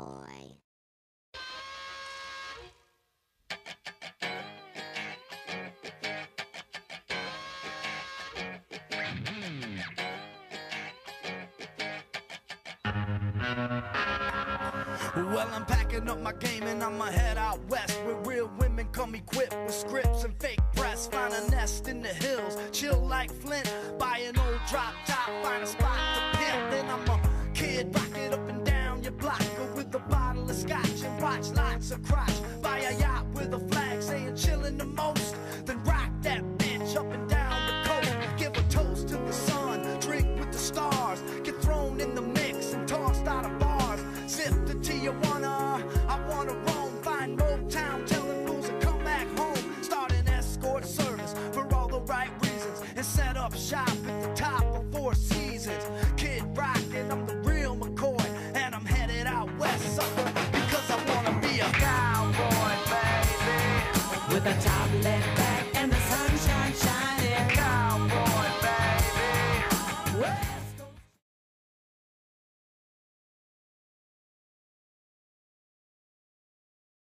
boy. Well, I'm packing up my game and I'ma head out west, where real women come equipped with scripts and fake press. Find a nest in the hills, chill like Flint, buy an old drop top, find a spot to pimp. Then I'm a kid, rock it up and down your block with a bottle of scotch and watch lots of crotch. Buy a yacht with a flag saying chillin' the most, then rock that bitch up and down the coast. Give a toast to the sun, drink with the stars, get thrown in the mix and tossed out of bars. Sip the Tijuana, I wanna roam, find Motown, telling fools to come back home. Start an escort service for all the right reasons and set up shop at the top of Four Seasons. Kid rockin', I'm the real McCoy, and I'm headed out west, sucker, because I wanna be a cowboy, baby, with a top left back.